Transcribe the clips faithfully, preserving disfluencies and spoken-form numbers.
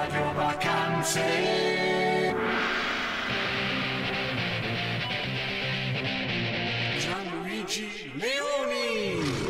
Radio Vacanze. Gianluigi Leoni.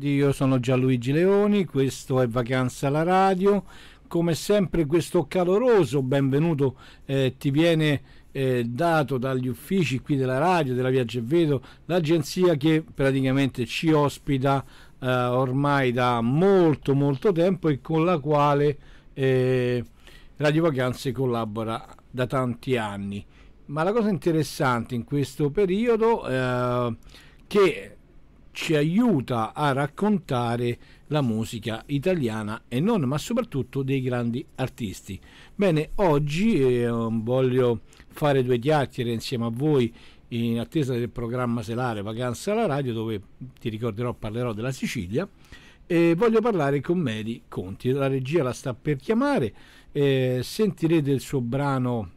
Io sono Gianluigi Leoni, questo è Vacanza alla Radio. Come sempre questo caloroso benvenuto eh, ti viene eh, dato dagli uffici qui della radio, della Viaggio e Vedo, l'agenzia che praticamente ci ospita eh, ormai da molto molto tempo e con la quale eh, Radio Vacanze collabora da tanti anni. Ma la cosa interessante in questo periodo eh, che ci aiuta a raccontare la musica italiana e non, ma soprattutto dei grandi artisti. Bene, oggi eh, voglio fare due chiacchiere insieme a voi in attesa del programma serale Vacanza alla Radio, dove ti ricorderò parlerò della Sicilia, e voglio parlare con Mari Conti. La regia la sta per chiamare, eh, sentirete il suo brano.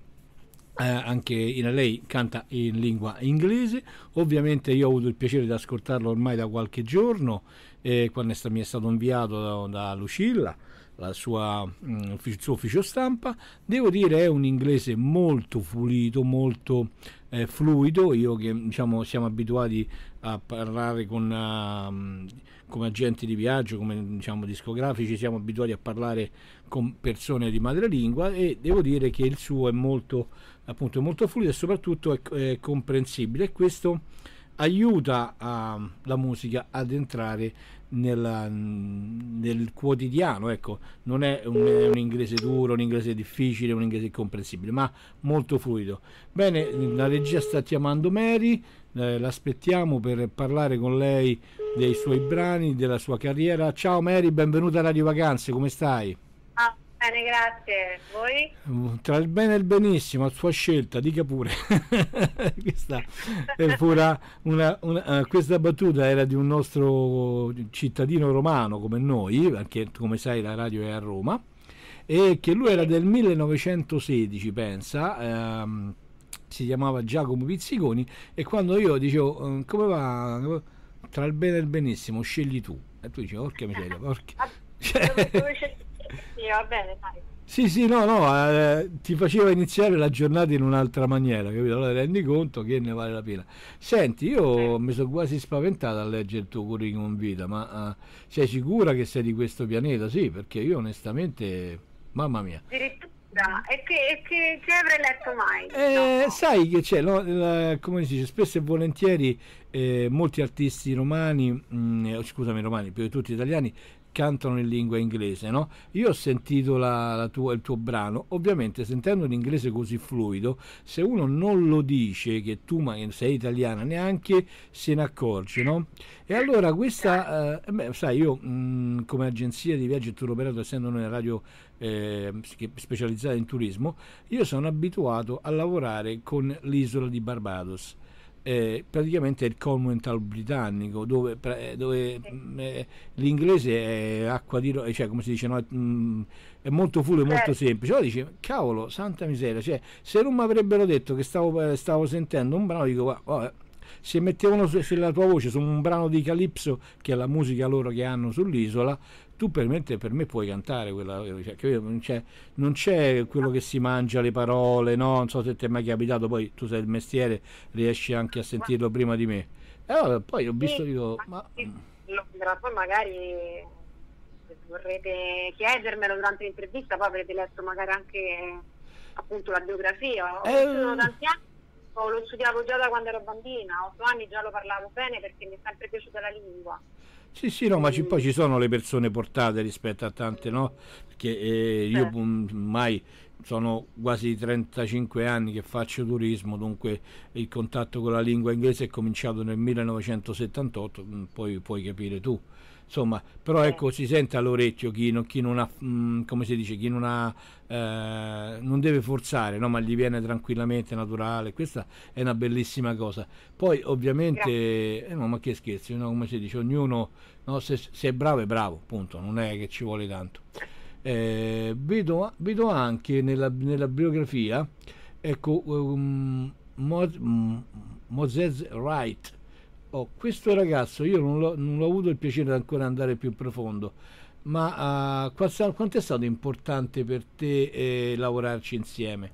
Eh, anche in, lei canta in lingua inglese. Ovviamente io ho avuto il piacere di ascoltarlo ormai da qualche giorno eh, quando è sta, mi è stato inviato da, da Lucilla, la sua, mh, il suo ufficio stampa. Devo dire è un inglese molto pulito, molto eh, fluido. Io che diciamo siamo abituati a parlare con uh, come agenti di viaggio, come diciamo discografici, siamo abituati a parlare con persone di madrelingua, e devo dire che il suo è molto appunto molto fluido e soprattutto è, è comprensibile, e questo aiuta a, la musica ad entrare nella, nel quotidiano, ecco. Non è un, è un inglese duro, un inglese difficile, un inglese incomprensibile, ma molto fluido. Bene, la regia sta chiamando Mari, eh, l'aspettiamo per parlare con lei dei suoi brani, della sua carriera. Ciao Mari, benvenuta a Radio Vacanze, come stai? Ah, bene, grazie. Voi? Tra il bene e il benissimo, a sua scelta, dica pure. Questa, una, una, questa battuta era di un nostro cittadino romano come noi, perché come sai la radio è a Roma, e che lui era del millenovecentosedici, pensa, ehm, si chiamava Giacomo Pizziconi, e quando io dicevo come va tra il bene e il benissimo scegli tu, e tu dicevi porca miseria, porca... Cioè, sì, va bene, dai. Sì, sì, no, no, eh, ti faceva iniziare la giornata in un'altra maniera, capito? Allora rendi conto che ne vale la pena. Senti, io sì. Mi sono quasi spaventata a leggere il tuo curriculum vita, ma eh, sei sicura che sei di questo pianeta? Sì, perché io onestamente, mamma mia. Addirittura, e che, che, che avrei letto mai? Eh, no. Sai che c'è, no, la, come si dice, spesso e volentieri eh, molti artisti romani, mh, scusami romani, più di tutti italiani, cantano in lingua inglese, no? Io ho sentito la, la tua, il tuo brano, ovviamente sentendo l'inglese così fluido, se uno non lo dice che tu ma sei italiana, neanche se ne accorge, no? E allora questa, eh, beh, sai, io mh, come agenzia di viaggio e tour operato, essendo noi una radio eh, specializzata in turismo, io sono abituato a lavorare con l'isola di Barbados. Eh, praticamente è il Commonwealth britannico, dove, dove eh, l'inglese è acqua di ro- cioè come si dice, no, è, è molto fluido, molto semplice. Allora dice cavolo, santa miseria, cioè, se non mi avrebbero detto che stavo, stavo sentendo un brano, dico vabbè, se mettevano su, se la tua voce su un brano di Calypso, che è la musica loro che hanno sull'isola, tu per me, per me puoi cantare quella, cioè, non c'è quello che si mangia le parole, no? Non so se ti è mai capitato, poi tu sai il mestiere, riesci anche a sentirlo prima di me. E allora poi ho visto, sì, dico, ma... poi magari se vorrete chiedermelo durante l'intervista, poi avrete letto magari anche appunto la biografia. Ho eh... sono tanti anni, lo studiavo già da quando ero bambina, a otto anni già lo parlavo bene perché mi è sempre piaciuta la lingua. Sì, sì, no, ma ci, poi ci sono le persone portate rispetto a tante, no? Perché eh, io mai sono quasi trentacinque anni che faccio turismo, dunque il contatto con la lingua inglese è cominciato nel millenovecentosettantotto, poi puoi capire tu, insomma. Però ecco, si sente all'orecchio chi non, chi non ha, mh, come si dice, chi non ha, eh, non deve forzare, no? Ma gli viene tranquillamente, naturale. Questa è una bellissima cosa. Poi ovviamente, eh, no, ma che scherzi, no? Come si dice, ognuno, no? se, se è bravo è bravo, punto, non è che ci vuole tanto. Eh, vedo, vedo anche nella, nella biografia, ecco, um, Mo, um, Moses Wright. Oh, questo ragazzo io non, l'ho, non ho avuto il piacere di ancora andare più profondo, ma uh, quanto è stato importante per te eh, lavorarci insieme?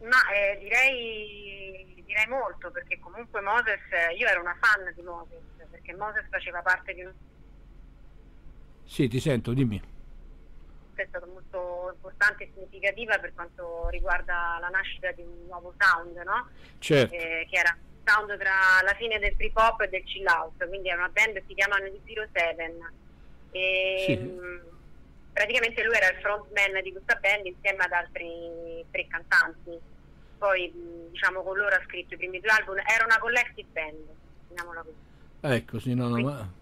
Ma eh, direi, direi molto, perché comunque Moses, io ero una fan di Moses, perché Moses faceva parte di un... Sì, ti sento, dimmi. È stata molto importante e significativa per quanto riguarda la nascita di un nuovo sound, no? Certo. Eh, che era un sound tra la fine del trip hop e del chill out, quindi è una band che si chiamano gli Zero sette e sì. mh, praticamente lui era il frontman di questa band insieme ad altri tre cantanti, poi mh, diciamo con loro ha scritto i primi due album, era una collective band, chiamiamola così. Ecco, sì, no, no, quindi, ma...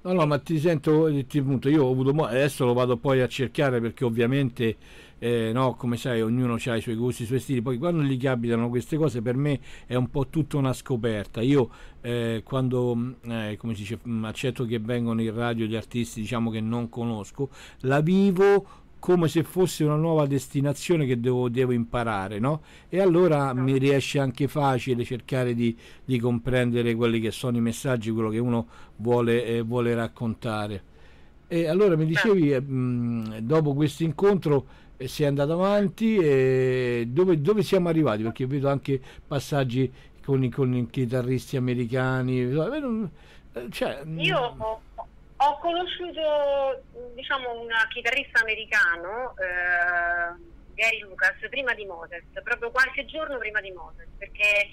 No, no, ma ti sento, ti, appunto, io ho avuto, adesso lo vado poi a cercare, perché ovviamente, eh, no, come sai, ognuno ha i suoi gusti, i suoi stili, poi quando gli capitano queste cose per me è un po' tutta una scoperta. Io eh, quando, eh, come si dice, accetto che vengono in radio gli artisti, diciamo, che non conosco, la vivo come se fosse una nuova destinazione che devo, devo imparare, no? E allora mi riesce anche facile cercare di, di comprendere quelli che sono i messaggi, quello che uno vuole, eh, vuole raccontare. E allora mi dicevi, eh, mh, dopo questo incontro eh, sei andato avanti, eh, dove, dove siamo arrivati? Perché vedo anche passaggi con, con i chitarristi americani, cioè, io ho conosciuto, diciamo, un chitarrista americano, eh, Gary Lucas, prima di Moses, proprio qualche giorno prima di Moses, perché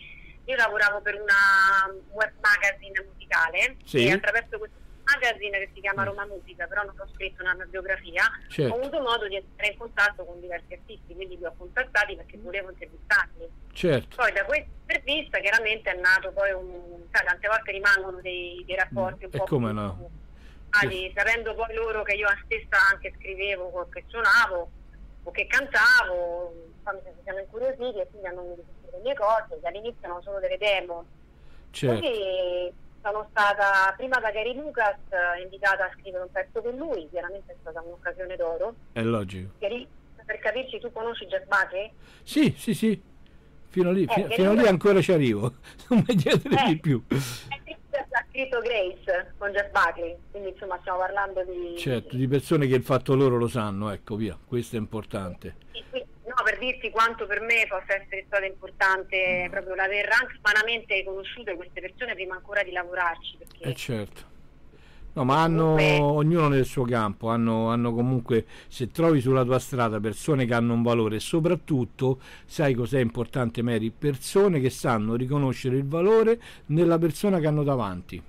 io lavoravo per una web magazine musicale, sì. E attraverso questo magazine che si chiama Roma Musica, però non ho scritto una biografia, certo. Ho avuto modo di entrare in contatto con diversi artisti, quindi li ho contattati perché volevo intervistarli. Certo. Poi da questa intervista chiaramente è nato poi un... Sai, tante volte rimangono dei, dei rapporti un e po' come più... No? Sì. Sapendo poi loro che io stessa anche scrivevo, che suonavo o che cantavo, mi siamo incuriositi e quindi hanno iniziato le mie cose, che all'inizio erano solo delle demo. Certo. Quindi sono stata prima da Gary Lucas invitata a scrivere un pezzo con lui, chiaramente è stata un'occasione d'oro. È logico. Gary, per capirci, tu conosci Jeff Buckley? Sì, sì, sì, fino lì, eh, fino, fino lì ancora ci arrivo, non mi dietro eh. di più. Ha scritto Grace con Jeff Buckley, quindi insomma stiamo parlando di... Certo, di persone che il fatto loro lo sanno, ecco, via, questo è importante. No, per dirti quanto per me possa essere stato importante mm. proprio l'aver anche umanamente conosciuto queste persone prima ancora di lavorarci, perché... Eh certo. No, ma hanno, ognuno nel suo campo, hanno, hanno comunque, se trovi sulla tua strada persone che hanno un valore, e soprattutto, sai cos'è importante, Mari? Persone che sanno riconoscere il valore nella persona che hanno davanti.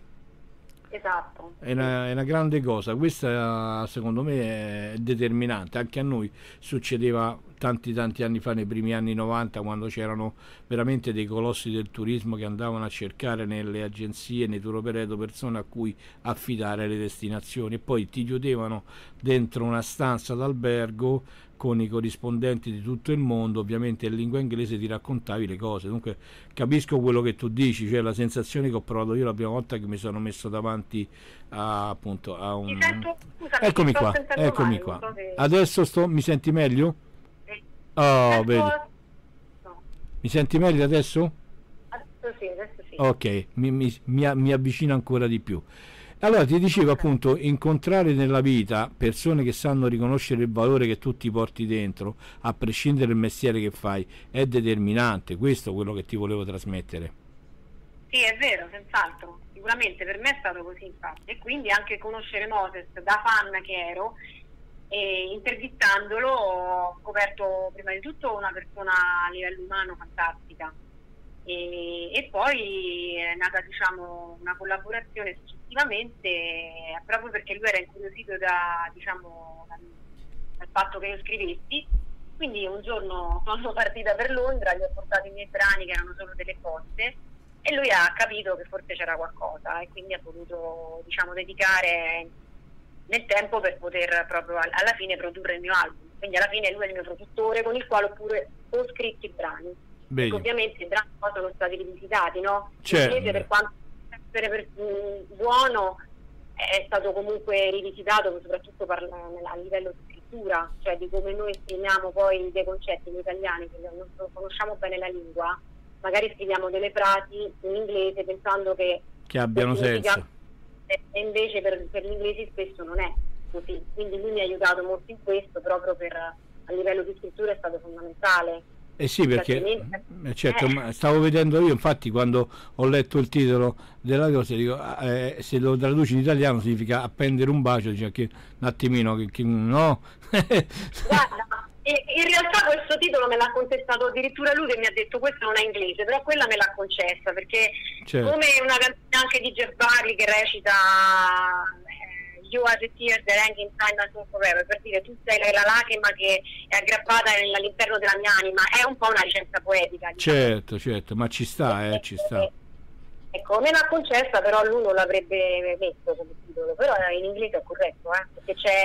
Esatto. È una, è una grande cosa, questa secondo me è determinante, anche a noi succedeva tanti tanti anni fa, nei primi anni novanta, quando c'erano veramente dei colossi del turismo che andavano a cercare nelle agenzie, nei tour operator, persone a cui affidare le destinazioni, e poi ti chiudevano dentro una stanza d'albergo con i corrispondenti di tutto il mondo, ovviamente in lingua inglese, ti raccontavi le cose. Dunque capisco quello che tu dici, cioè la sensazione che ho provato io la prima volta che mi sono messo davanti a, appunto, a un... Sento, scusa, eccomi qua, eccomi male, qua. So se... Adesso sto... mi senti meglio? Sì. Oh, sento... vedi. No. Mi senti meglio adesso? Adesso sì, adesso sì. Ok, mi, mi, mi, mi avvicino ancora di più. Allora ti dicevo, appunto, incontrare nella vita persone che sanno riconoscere il valore che tu ti porti dentro, a prescindere dal mestiere che fai, è determinante. Questo è quello che ti volevo trasmettere. Sì, è vero, senz'altro. Sicuramente per me è stato così, infatti. E quindi anche conoscere Moses, da fan che ero, e intervistandolo ho scoperto prima di tutto una persona a livello umano fantastica. E, e poi è nata, diciamo, una collaborazione successivamente, proprio perché lui era incuriosito da, diciamo, dal, dal fatto che io scrivessi, Quindi un giorno sono partita per Londra, gli ho portato i miei brani che erano solo delle poste e lui ha capito che forse c'era qualcosa e quindi ha voluto, diciamo, dedicare nel tempo per poter proprio alla fine produrre il mio album. Quindi alla fine lui è il mio produttore con il quale ho pure ho scritto i brani. Ovviamente i brani poi sono stati rivisitati, no? Certo. Per quanto per, per, mh, buono è stato comunque rivisitato soprattutto per, nella, a livello di scrittura, cioè di come noi esprimiamo poi dei concetti in italiano, che non conosciamo bene la lingua, magari scriviamo delle frasi in inglese pensando che, che abbiano senso, e invece per, per l'inglese spesso non è così. Quindi lui mi ha aiutato molto in questo, proprio per, a livello di scrittura è stato fondamentale. Eh sì, perché certo, eh. stavo vedendo io, infatti, quando ho letto il titolo della cosa, dico, eh, se lo traduci in italiano significa appendere un bacio, cioè che un attimino, che, che no. Guarda, in realtà questo titolo me l'ha contestato addirittura lui, che mi ha detto questo non è inglese, però quella me l'ha concessa, perché certo. Come una canzone anche di Jeff Buckley che recita You are the tears that hang inside my soul forever, per dire tu sei la lacrima che è aggrappata all'interno della mia anima, è un po' una licenza poetica, diciamo. Certo, certo, ma ci sta, eh, ci sta. Ecco, me l'ha concessa, però lui non l'avrebbe messo come titolo, però in inglese è corretto, eh, perché c'è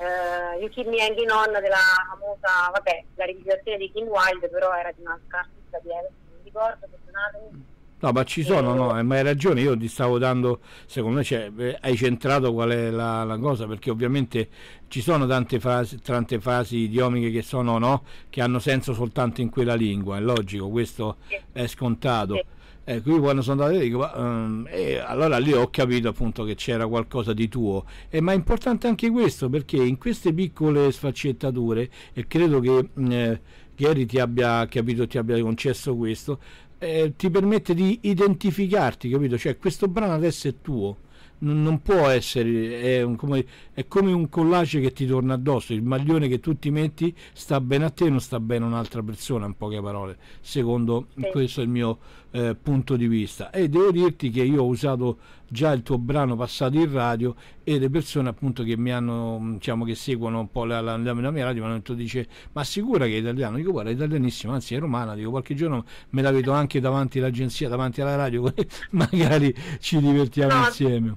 uh, You Keep Me Hanging On della famosa, vabbè, la registrazione di Kim Wilde, però era di una artista di Everton, non ricordo, perdonatemi. No, ma ci sono, no, ma hai ragione, io ti stavo dando, secondo me cioè, hai centrato qual è la, la cosa, perché ovviamente ci sono tante frasi, tante frasi idiomiche che sono, no, che hanno senso soltanto in quella lingua, è logico, questo è scontato. Sì. Ecco, io quando sono andato lì dico, um, e allora lì ho capito appunto che c'era qualcosa di tuo, e, ma è importante anche questo, perché in queste piccole sfaccettature, e credo che eh, Gary ti abbia capito, ti abbia concesso questo, Eh, ti permette di identificarti, capito? Cioè questo brano adesso è tuo, non, non può essere, è, un, come, è come un collage che ti torna addosso, il maglione che tu ti metti sta bene a te, non sta bene a un'altra persona, in poche parole, secondo sì. Questo è il mio eh, punto di vista, e devo dirti che io ho usato già il tuo brano passato in radio e le persone appunto che mi hanno, diciamo, che seguono un po' la, la, la mia radio mi hanno detto, dice, ma sicura che è italiano? Dico, guarda, è italianissimo, anzi è romana, dico, qualche giorno me la vedo anche davanti all'agenzia, davanti alla radio, magari ci divertiamo no, insieme.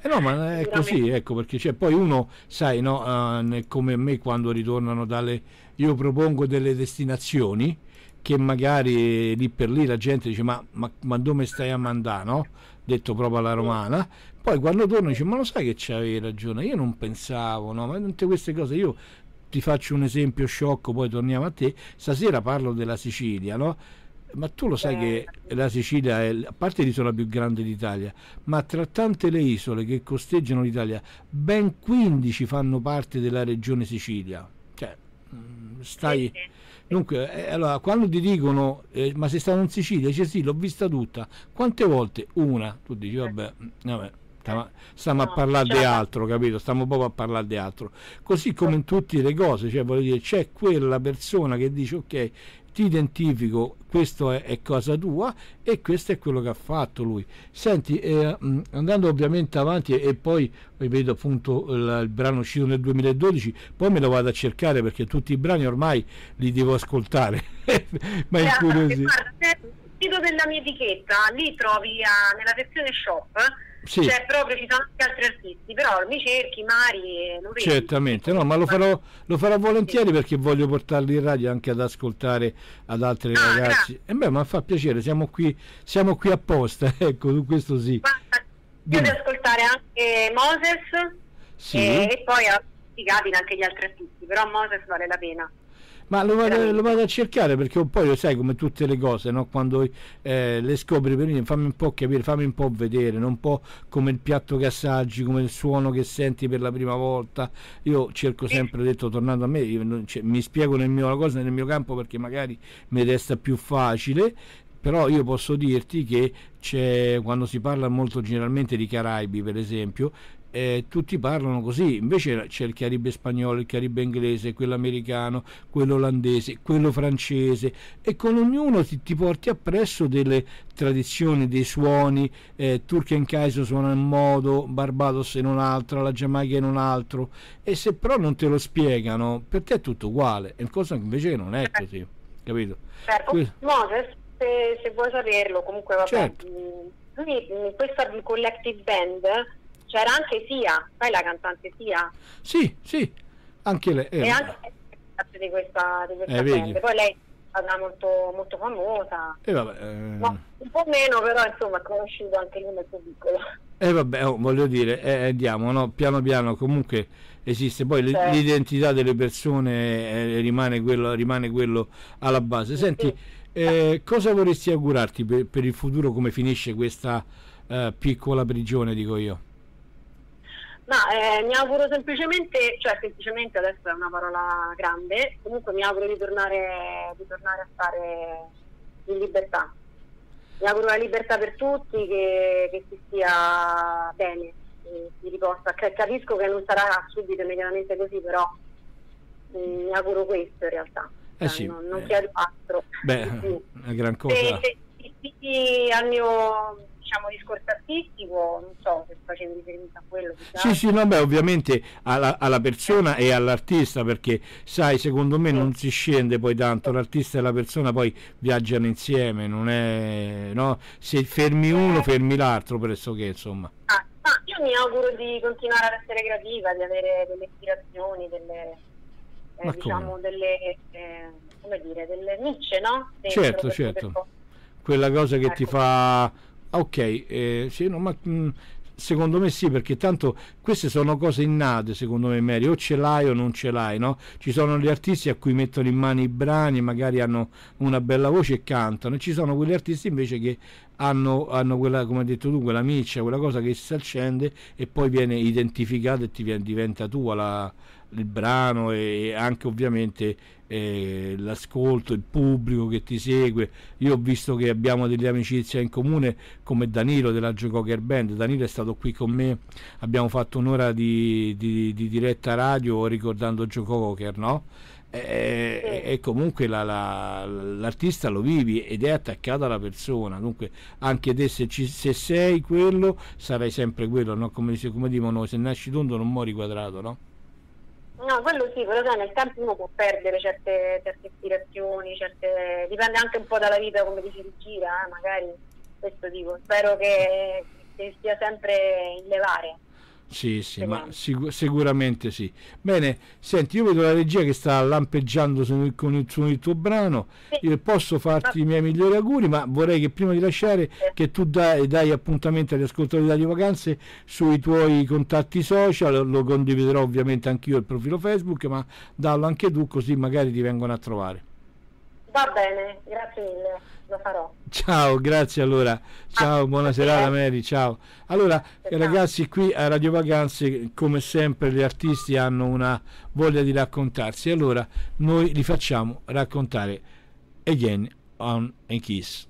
Eh no, ma è così, ecco, perché cioè, poi uno, sai, no, uh, come me quando ritornano dalle, io propongo delle destinazioni che magari lì per lì la gente dice ma, ma, ma dove stai a mandare, no? Detto proprio alla romana, poi quando torno dice ma lo sai che c'avevi ragione, io non pensavo, no? Ma tutte queste cose, io ti faccio un esempio sciocco, poi torniamo a te, stasera parlo della Sicilia, no? Ma tu lo sai che la Sicilia è, a parte, l'isola più grande d'Italia, ma tra tante le isole che costeggiano l'Italia, ben quindici fanno parte della regione Sicilia, cioè stai... Dunque, eh, allora, quando ti dicono eh, ma sei stato in Sicilia, dice sì, l'ho vista tutta, quante volte? Una. Tu dici vabbè, vabbè stiamo, stiamo a parlare di altro, capito? Stiamo proprio a parlare di altro, così come in tutte le cose, cioè voglio dire, c'è quella persona che dice ok, ti identifico, questo è, è cosa tua e questo è quello che ha fatto lui. Senti, eh, andando ovviamente avanti e, e poi vedo appunto il, il brano uscito nel duemiladodici, poi me lo vado a cercare perché tutti i brani ormai li devo ascoltare. Ma è curioso. Sito della mia etichetta, lì trovi a, nella versione shop, sì. Cioè proprio ci sono anche altri artisti, però mi cerchi, Mari, lo vedi. Certamente, no, ma lo farò, lo farò volentieri, sì. Perché voglio portarli in radio anche ad ascoltare ad altri ah, ragazzi. E eh beh, ma fa piacere, siamo qui, siamo qui apposta, ecco, su questo sì. Io devo ascoltare anche Moses, sì. e, e poi si capita anche gli altri artisti, però Moses vale la pena. Ma lo vado, lo vado a cercare, perché poi lo sai come tutte le cose, no? Quando eh, le scopri, per me, fammi un po' capire, fammi un po' vedere, non un po' come il piatto che assaggi, come il suono che senti per la prima volta. Io cerco sempre, ho detto, tornando a me, io, cioè, mi spiego nel mio, la cosa nel mio campo perché magari mi resta più facile. però io posso dirti che c'è, quando si parla molto generalmente di Caraibi per esempio, eh, tutti parlano così, invece c'è il Caribe spagnolo, il Caribe inglese, quello americano, quello olandese, quello francese, e con ognuno ti, ti porti appresso delle tradizioni, dei suoni, eh, Turk and Caicos suona in modo, Barbados in un altro, la Giamaica in un altro, e se però non te lo spiegano, per te è tutto uguale, e cosa invece non è così, capito? Certo. Moses, se, se vuoi saperlo, comunque vabbè, certo. Lui in questa collective band c'era anche Sia, sai la cantante Sia? Sì, sì, anche lei. Eh, e anche lei di questa, di questa eh, band, poi lei è stata molto, molto famosa. Eh, vabbè, eh... No, un po' meno, però insomma è conosciuto anche lui nel suo piccolo. E eh, vabbè, oh, voglio dire, eh, andiamo, no? Piano piano comunque esiste, poi certo. L'identità delle persone eh, rimane, quello, rimane quello alla base. Senti, sì. eh, cosa vorresti augurarti per, per il futuro, come finisce questa eh, piccola prigione, dico io? No, eh, mi auguro semplicemente, cioè semplicemente adesso è una parola grande, comunque mi auguro di tornare, di tornare a stare in libertà. Mi auguro la libertà per tutti, che, che si stia bene, che si riposta. Capisco che non sarà subito immediatamente così, però mi auguro questo in realtà. Eh cioè, sì, non, non eh, chiedo altro. Beh, sì. Una gran cosa. Se iscritti al mio... diciamo discorso artistico, non so se facevi riferimento a quello. Diciamo. Sì, sì, no, beh, ovviamente alla, alla persona e all'artista, perché sai, secondo me non si scende poi tanto, l'artista e la persona poi viaggiano insieme, non è, no? Se fermi uno, fermi l'altro, pressoché, insomma. Ah, ma io mi auguro di continuare ad essere creativa, di avere delle ispirazioni, delle eh, diciamo come? delle eh, come dire, delle nicce, no? Dentro, certo, certo. Per... Quella cosa che ecco. ti fa Ok, eh, sì, no, ma mh, secondo me sì, perché tanto queste sono cose innate, secondo me, Mari, o ce l'hai o non ce l'hai, no? Ci sono gli artisti a cui mettono in mano i brani, magari hanno una bella voce e cantano, e ci sono quegli artisti invece che hanno, hanno quella, come hai detto tu, quella miccia, quella cosa che si accende e poi viene identificata e ti viene, diventa tua la, il brano, e anche ovviamente eh, l'ascolto, il pubblico che ti segue. Io ho visto che abbiamo delle amicizie in comune, come Danilo della Joe Cocker Band. Danilo è stato qui con me, abbiamo fatto un'ora di, di, di diretta radio ricordando Joe Cocker, no? E, e comunque la, la, l'artista lo vivi ed è attaccato alla persona, dunque anche te, se, ci, se sei quello sarai sempre quello, no? Come, come dicono noi, se nasci tondo non muori quadrato, no? No, quello sì, però nel tempo uno può perdere certe, certe ispirazioni, certe... dipende anche un po' dalla vita, come dici, gira, eh, magari, questo dico, spero che, che sia sempre in levare. Sì, sì, sì, ma sicur sicuramente sì. Bene, senti, io vedo la regia che sta lampeggiando su, con il, su il tuo brano, sì. Io posso farti i miei migliori auguri, ma vorrei che prima di lasciare sì. che tu dai, dai appuntamento agli ascoltatori di Radio Vacanze sui tuoi contatti social, lo condividerò ovviamente anch'io il profilo Facebook, ma dallo anche tu, così magari ti vengono a trovare. Va bene, grazie mille, lo farò. Ciao, grazie allora. Ciao, ah, buona serata Mari, ciao. Allora, ciao. Ragazzi, qui a Radio Vacanze, come sempre, gli artisti hanno una voglia di raccontarsi. Allora, noi li facciamo raccontare Again on a Kiss.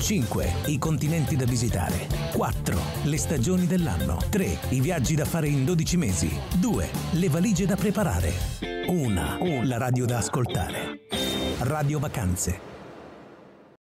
cinque. I continenti da visitare. quattro. Le stagioni dell'anno. tre. I viaggi da fare in dodici mesi. due. Le valigie da preparare. uno. La radio da ascoltare. Radio Vacanze.